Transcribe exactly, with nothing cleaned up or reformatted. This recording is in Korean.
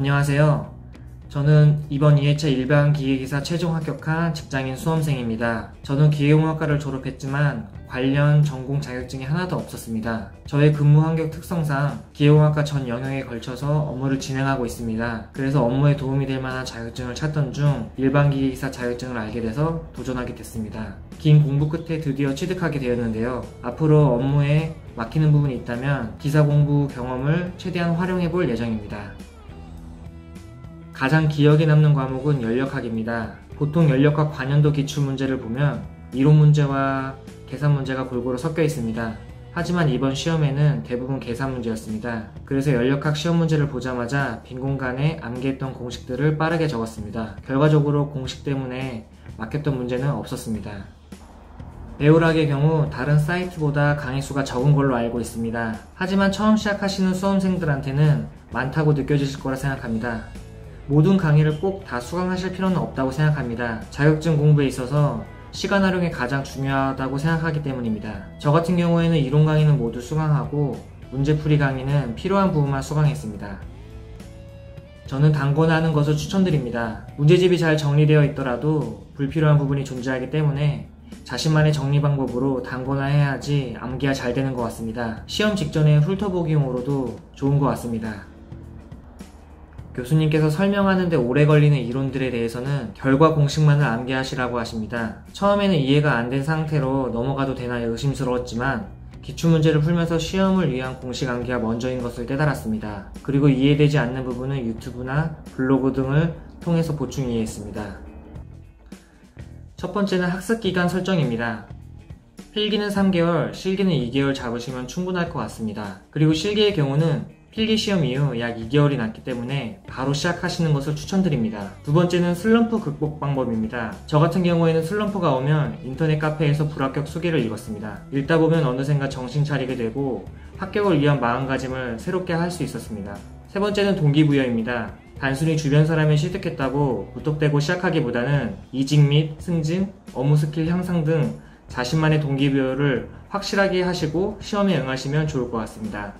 안녕하세요. 저는 이번 이회차 일반기계기사 최종 합격한 직장인 수험생입니다. 저는 기계공학과를 졸업했지만 관련 전공 자격증이 하나도 없었습니다. 저의 근무 환경 특성상 기계공학과 전 영역에 걸쳐서 업무를 진행하고 있습니다. 그래서 업무에 도움이 될 만한 자격증을 찾던 중 일반기계기사 자격증을 알게 돼서 도전하게 됐습니다. 긴 공부 끝에 드디어 취득하게 되었는데요. 앞으로 업무에 막히는 부분이 있다면 기사 공부 경험을 최대한 활용해 볼 예정입니다. 가장 기억에 남는 과목은 연력학입니다. 보통 연력학 관연도 기출 문제를 보면 이론 문제와 계산 문제가 골고루 섞여 있습니다. 하지만 이번 시험에는 대부분 계산 문제였습니다. 그래서 연력학 시험 문제를 보자마자 빈 공간에 암기했던 공식들을 빠르게 적었습니다. 결과적으로 공식 때문에 막혔던 문제는 없었습니다. 배우락의 경우 다른 사이트보다 강의 수가 적은 걸로 알고 있습니다. 하지만 처음 시작하시는 수험생들한테는 많다고 느껴지실 거라 생각합니다. 모든 강의를 꼭 다 수강하실 필요는 없다고 생각합니다. 자격증 공부에 있어서 시간 활용이 가장 중요하다고 생각하기 때문입니다. 저 같은 경우에는 이론 강의는 모두 수강하고 문제풀이 강의는 필요한 부분만 수강했습니다. 저는 단거나 하는 것을 추천드립니다. 문제집이 잘 정리되어 있더라도 불필요한 부분이 존재하기 때문에 자신만의 정리 방법으로 단거나 해야지 암기가 잘 되는 것 같습니다. 시험 직전에 훑어보기용으로도 좋은 것 같습니다. 교수님께서 설명하는데 오래 걸리는 이론들에 대해서는 결과 공식만을 암기하시라고 하십니다. 처음에는 이해가 안 된 상태로 넘어가도 되나 의심스러웠지만 기출문제를 풀면서 시험을 위한 공식 암기가 먼저인 것을 깨달았습니다. 그리고 이해되지 않는 부분은 유튜브나 블로그 등을 통해서 보충 이해했습니다. 첫 번째는 학습기간 설정입니다. 필기는 삼 개월, 실기는 이 개월 잡으시면 충분할 것 같습니다. 그리고 실기의 경우는 필기시험 이후 약 이 개월이 났기 때문에 바로 시작하시는 것을 추천드립니다. 두 번째는 슬럼프 극복 방법입니다. 저 같은 경우에는 슬럼프가 오면 인터넷 카페에서 불합격 수기를 읽었습니다. 읽다 보면 어느샌가 정신 차리게 되고 합격을 위한 마음가짐을 새롭게 할 수 있었습니다. 세 번째는 동기부여입니다. 단순히 주변 사람이 취득했다고 무턱대고 시작하기보다는 이직 및 승진, 업무 스킬 향상 등 자신만의 동기부여를 확실하게 하시고 시험에 응하시면 좋을 것 같습니다.